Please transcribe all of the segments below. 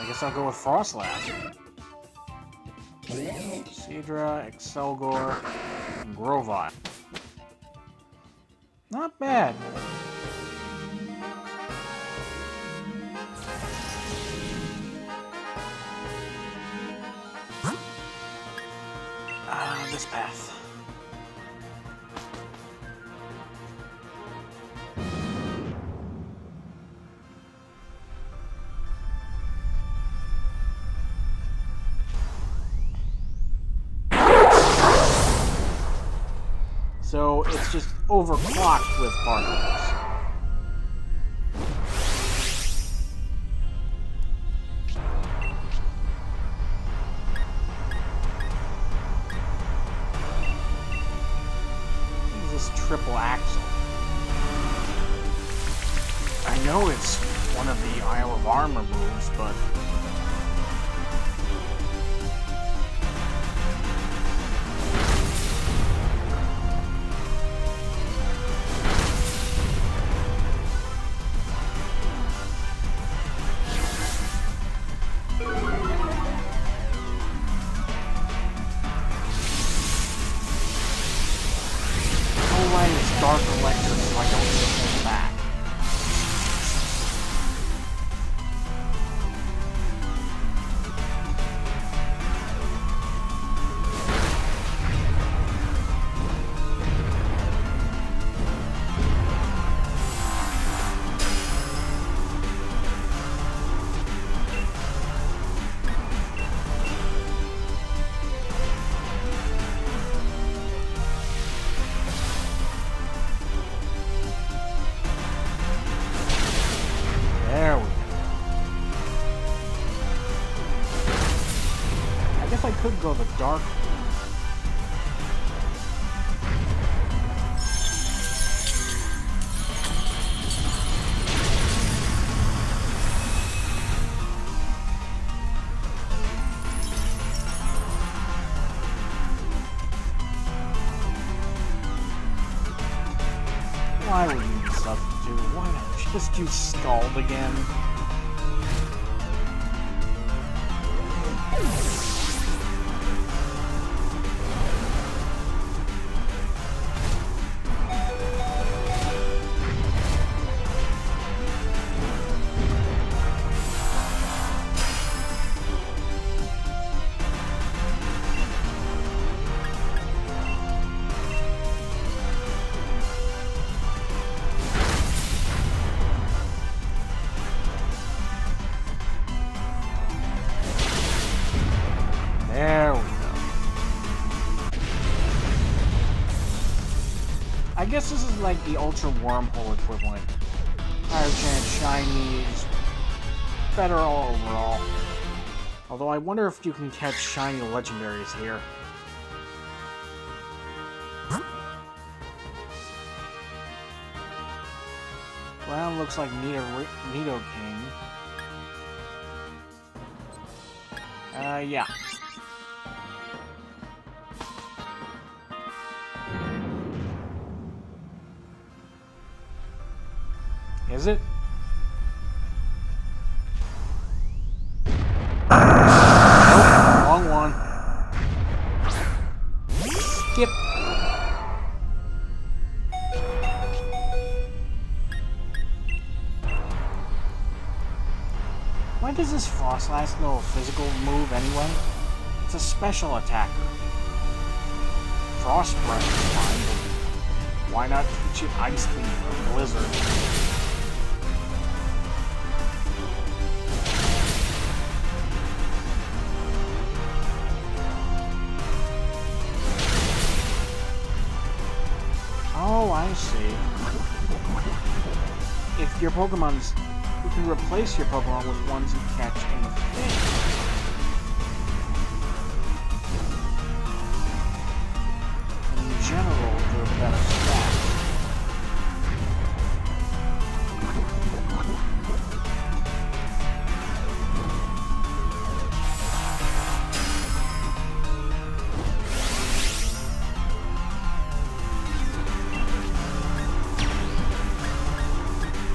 I guess I'll go with Frostlass. Seadra, Excelgor, and Grovyle. Not bad. This path. So it's just overclocked with particles. Triple axle. I know it's one of the Isle of Armor moves, but could go the dark . Why would you substitute? Why don't you just use Scald again? I guess this is like the Ultra Wormhole equivalent. Higher chance, shinies, better all overall. Although I wonder if you can catch shiny legendaries here. Well, looks like Nido King. Yeah. Is it? Nope, wrong one. Skip. Why does this Frostlass know a physical move anyway? It's a special attacker. Frostbreath is fine, but why not teach it Ice Beam or Blizzard? If your Pokemon's... You can replace your Pokemon with ones you catch in the thing. In general, they're better stats.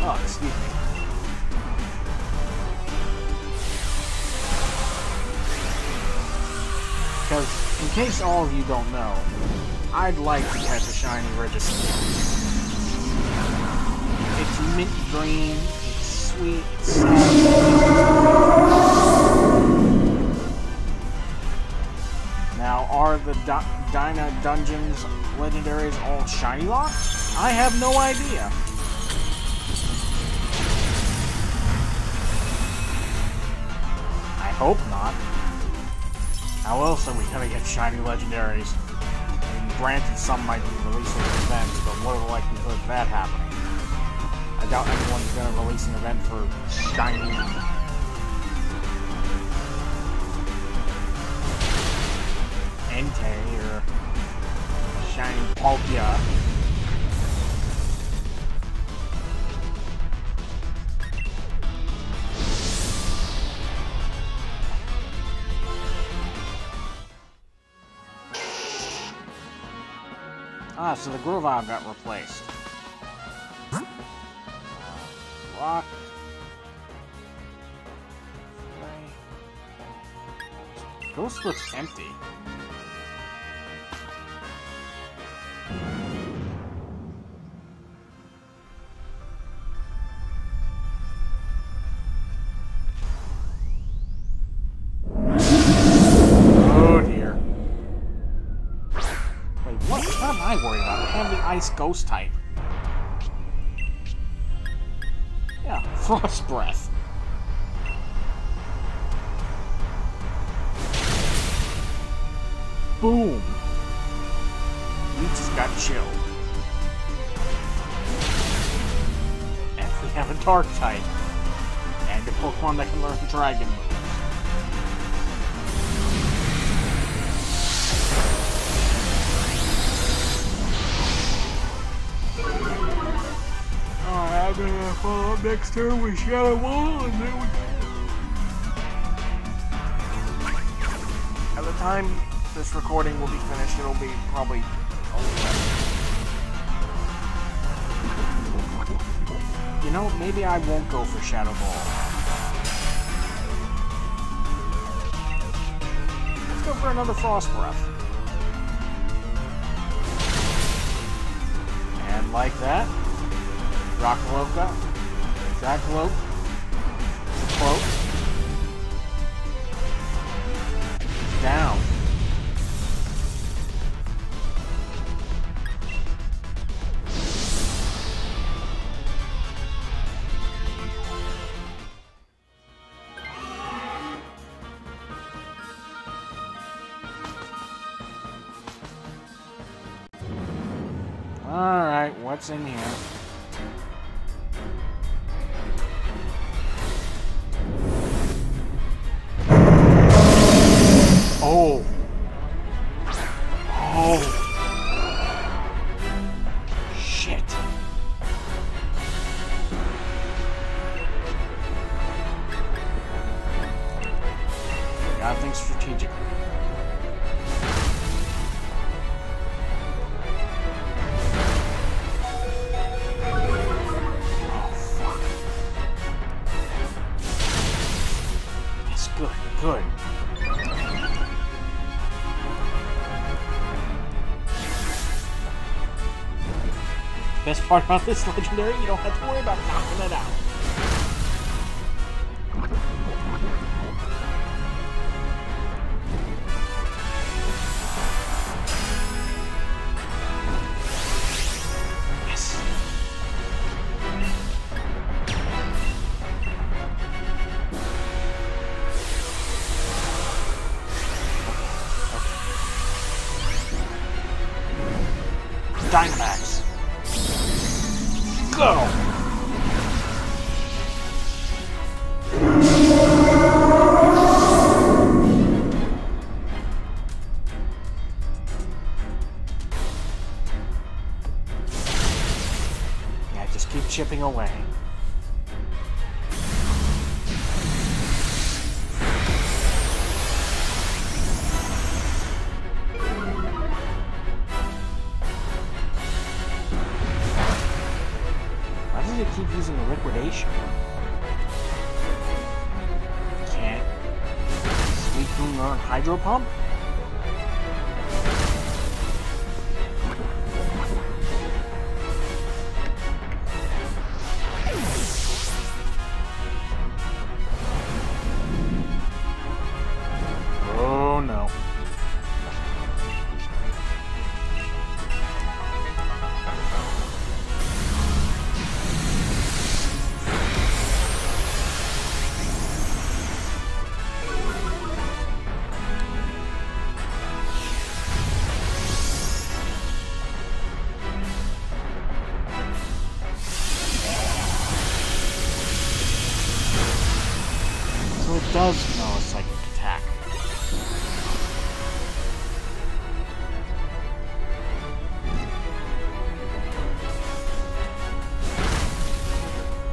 Oh, excuse me. case all of you don't know, I'd like to catch a shiny Registeel. It's mint green, it's sweet, it's soft. Now, are the Dyna Dungeons legendaries all shiny locked? I have no idea. I hope not. How else are we gonna get shiny legendaries? I mean, granted, some might be releasing events, but what are the likelihood of that happening? I doubt anyone's gonna release an event for shiny. Entei or shiny Palkia. Ah, so the Grovyle got replaced. Rock. Ghost looks empty. Ghost type. Yeah, Frostbreath. Boom. We just got chilled. And we have a dark type. And a Pokemon that can learn dragon moves. We're gonna follow up next turn with Shadow Ball, and then we can. By the time this recording will be finished, it'll be probably over. You know, maybe I won't go for Shadow Ball. Let's go for another Frostbreath. And like that. Rockloka, Jacklope, Cloak, down. All right, what's in here? Best part about this legendary, you don't have to worry about knocking it out. Yes. Okay. Dynamax. Go! Yeah, just keep chipping away. Liquidation. Can't Suicune learn Hydro Pump? does know a psychic attack.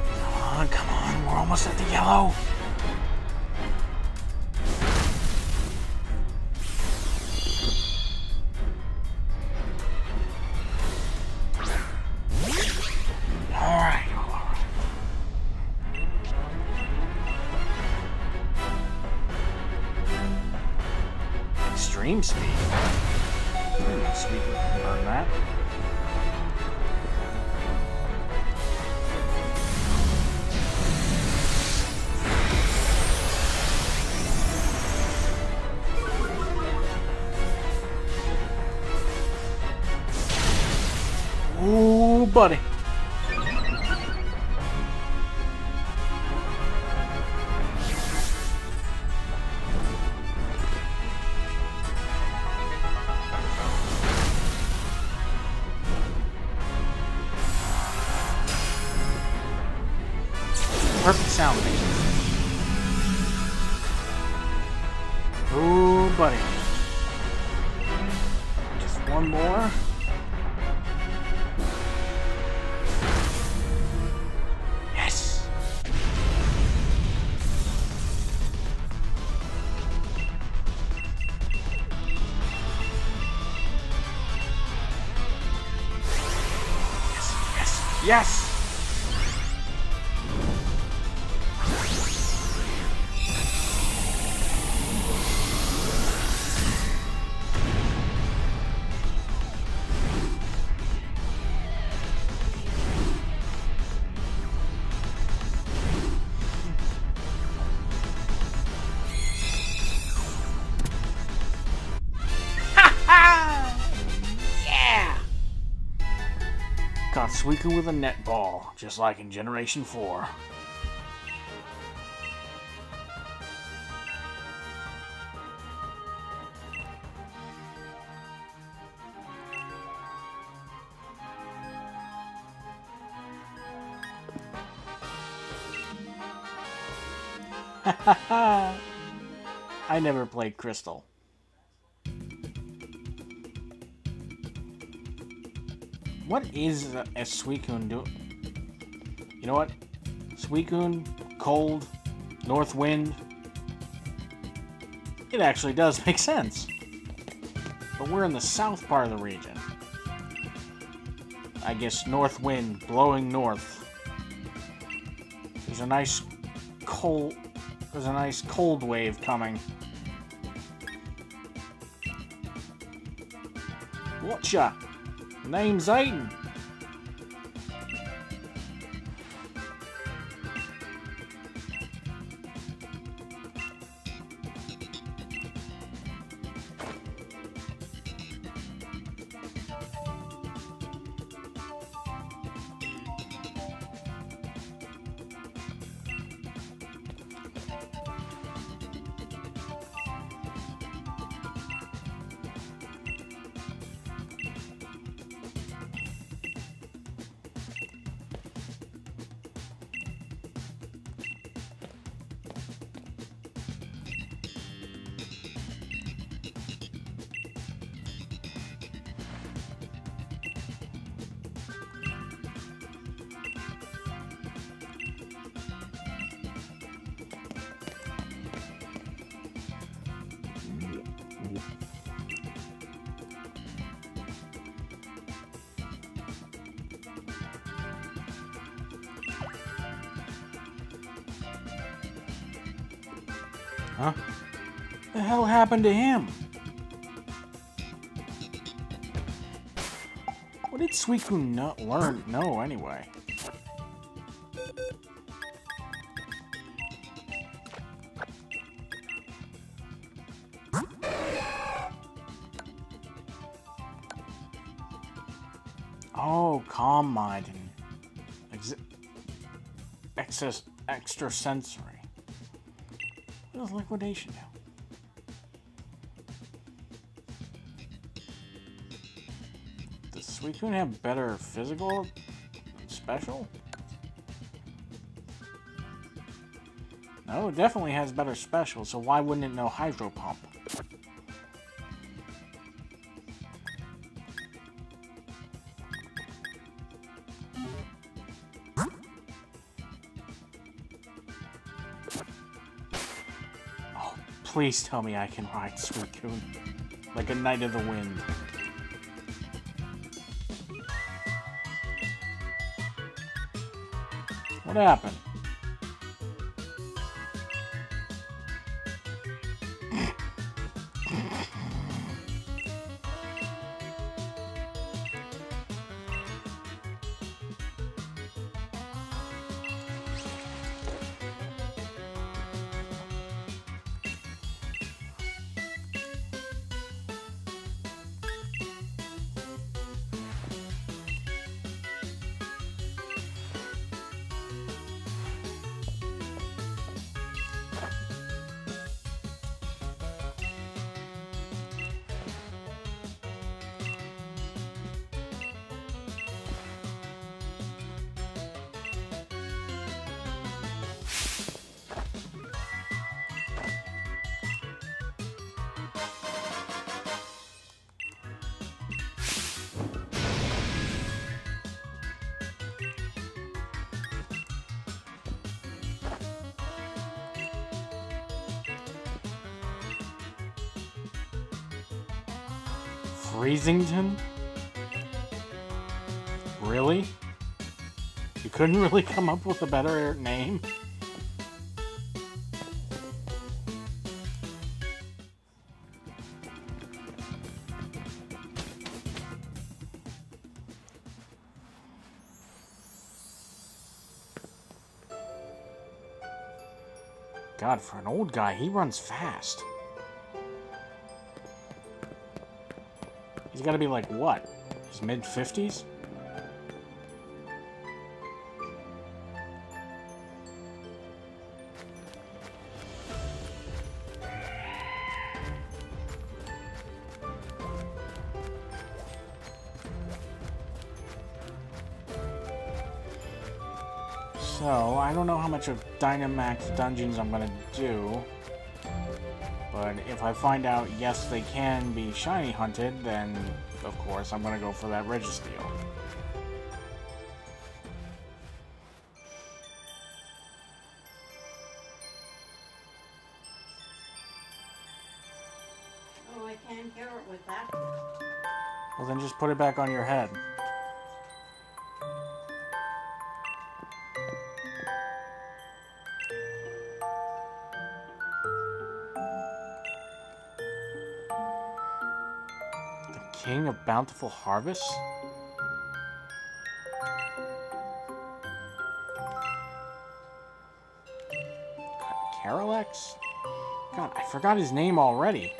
Come on, come on, we're almost at the yellow. Speed. Sweet, burn that. Ooh, buddy. Perfect sound mixing. Ooh, buddy. Just one more. Yes. Yes, yes, yes. Caught Suicune with a net ball, just like in Generation 4. I never played Crystal. What is a Suicune doing? You know what? Suicune, cold, North Wind. It actually does make sense. But we're in the south part of the region. I guess North Wind, blowing north. There's a nice cold wave coming. Watcha! Name's Aiden. Huh? What the hell happened to him? What did Suicune not learn? No, anyway. Oh, calm mind and excess extrasensory. What is liquidation now? Does Suicune have better physical and special? No, it definitely has better specials, so why wouldn't it know Hydro Pump? Oh, please tell me I can ride Suicune like a Knight of the Wind. What happened? Freezington? Really? You couldn't really come up with a better name? God, for an old guy, he runs fast. He's gotta be like, what? His mid-50s? So, I don't know how much of Dynamax Dungeons I'm gonna do. But if I find out, yes, they can be shiny hunted, then, of course, I'm going to go for that Registeel. Oh, I can't hear it with that. Well, then just put it back on your head. King of Bountiful Harvest? Calyrex? God, I forgot his name already.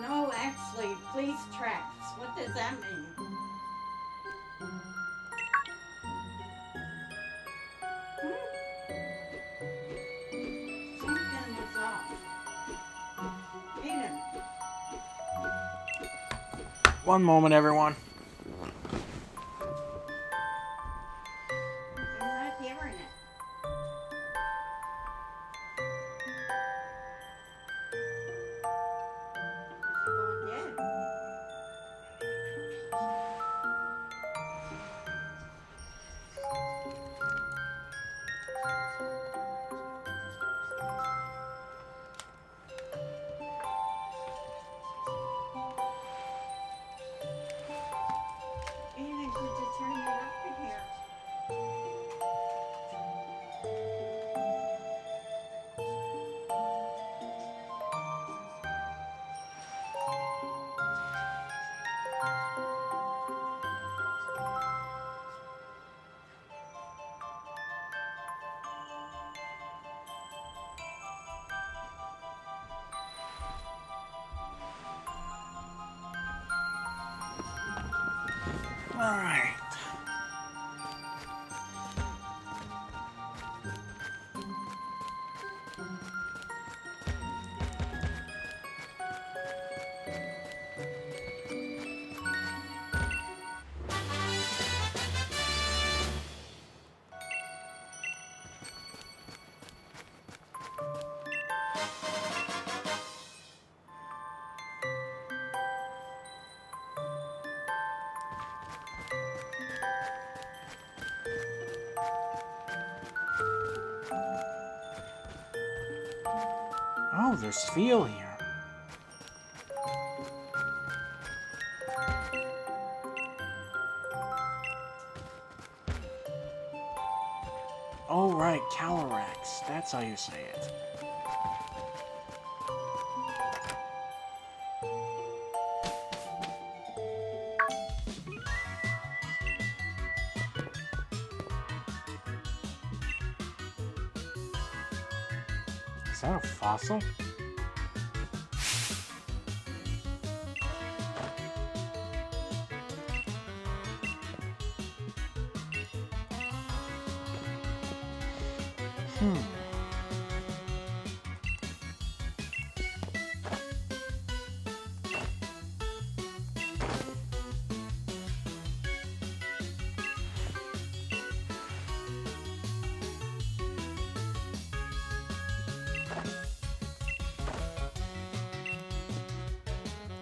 No, actually, please tracks. What does that mean? Something was off. Peter. One moment, everyone. Alright. Oh, there's feel here. Oh, right, Calyrex. That's how you say it. Is that a fossil?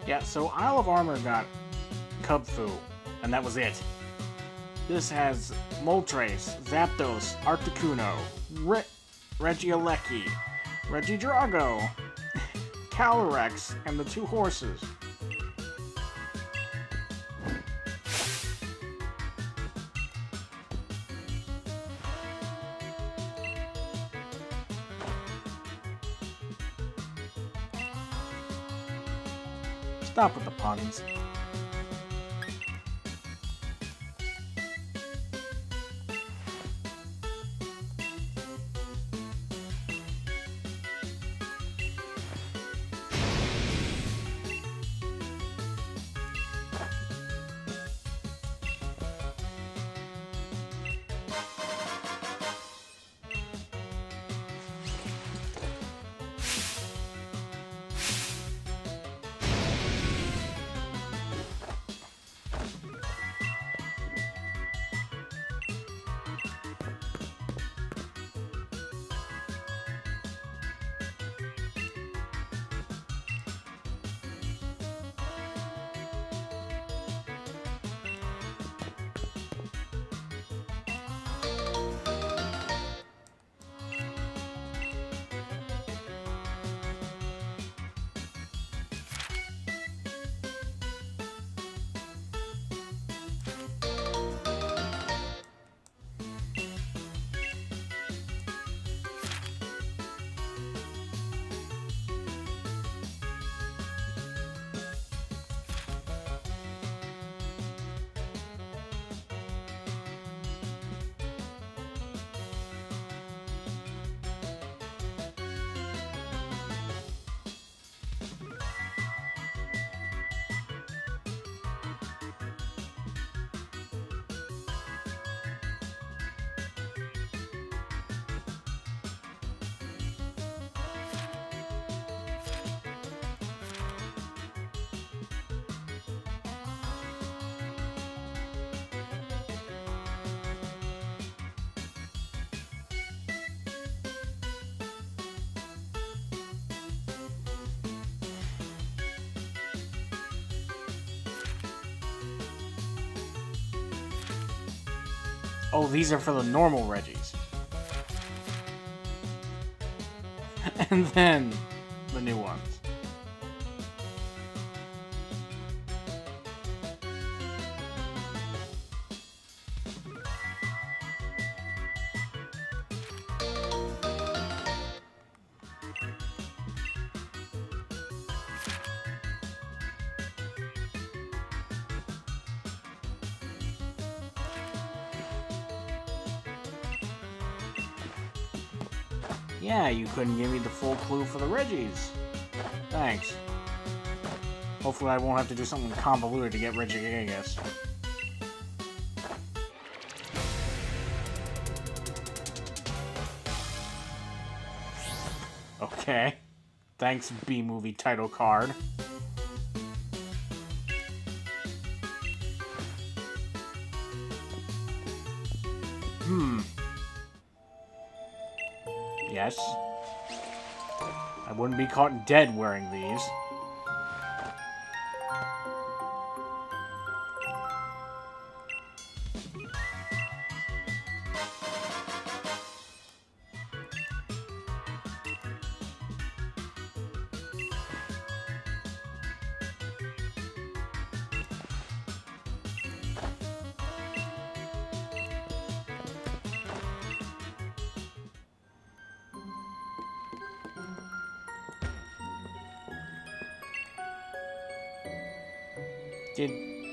Yeah, so Isle of Armor got Kubfu, and that was it. This has Moltres, Zapdos, Articuno, Regieleki, Regidrago, Calyrex, and the two horses. Stop with the puns. Oh, these are for the normal Regis. And then the new ones. Yeah, you couldn't give me the full clue for the Regis. Thanks. Hopefully I won't have to do something convoluted to get Regigigas. Okay. Thanks, B-movie title card. Hmm. Yes. I wouldn't be caught dead wearing these.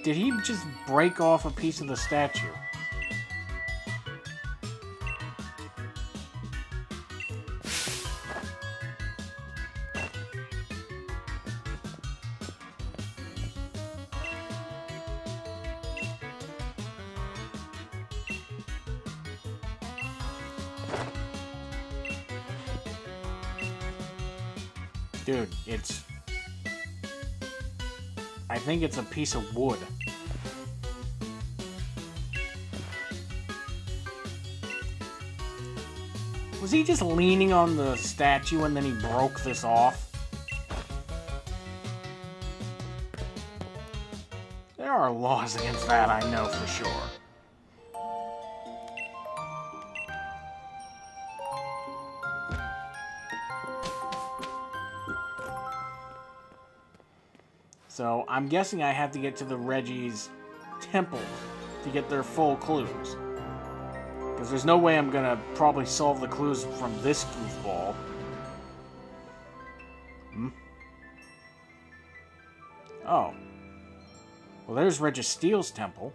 Did he just break off a piece of the statue? Dude, it's... I think it's a piece of wood. Was he just leaning on the statue and then he broke this off? There are laws against that, I know for sure. So, I'm guessing I have to get to the Reggie's temple to get their full clues. Because there's no way I'm going to probably solve the clues from this goofball. Hmm? Oh. Well, there's Regesteel's temple.